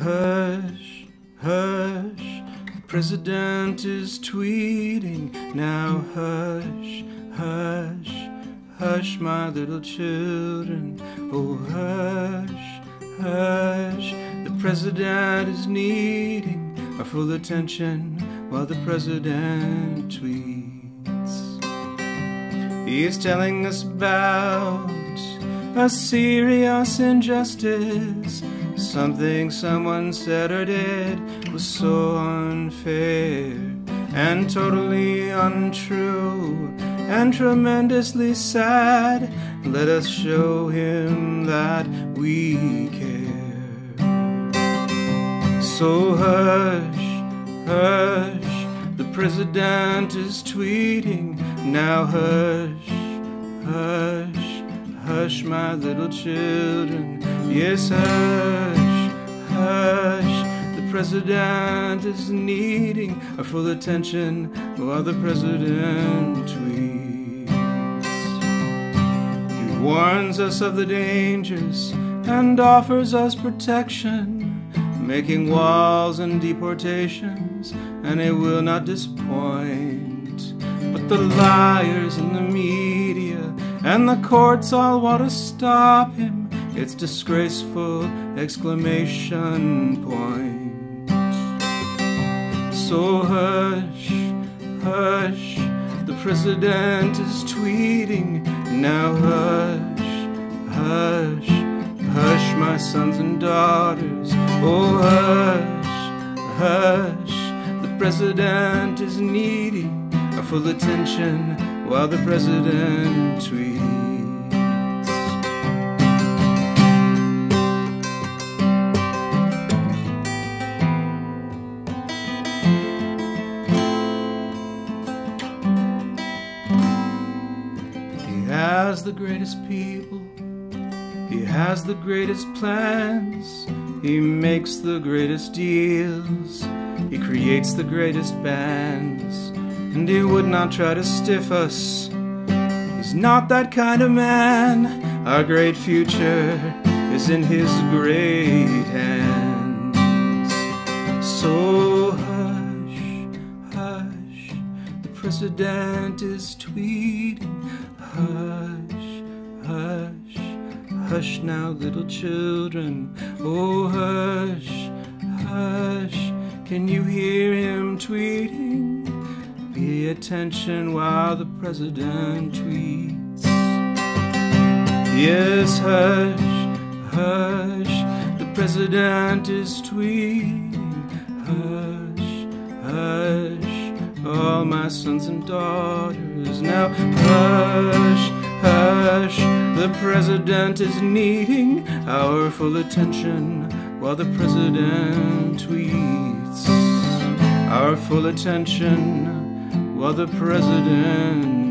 Hush, hush, the president is tweeting. Now hush, hush, hush, my little children. Oh, hush, hush, the president is needing our full attention while the president tweets. He is telling us about a serious injustice, something someone said or did was so unfair and totally untrue and tremendously sad. Let us show him that we care. So hush, hush, the president is tweeting. Now hush, hush, hush, my little children. Yes, hush, hush, the president is needing our full attention while the president tweets. He warns us of the dangers and offers us protection, making walls and deportations, and it will not disappoint. But the liars and the media and the courts all want to stop him. It's disgraceful! Exclamation point. So hush, hush, the president is tweeting. Now hush, hush, hush, my sons and daughters. Oh, hush, hush, the president is needing our full attention while the president tweets. He has the greatest people, he has the greatest plans, he makes the greatest deals, he creates the greatest bands, and he would not try to stiff us. He's not that kind of man. Our great future is in his great hands. So hush, hush, the president is tweeting. Hush, hush, hush now, little children. Oh, hush, hush, can you hear him tweeting? Pay attention while the president tweets. Yes, hush, hush, the president is tweeting. Hush, hush, all my sons and daughters. Now hush, hush, the president is needing our full attention while the president tweets. Our full attention while the president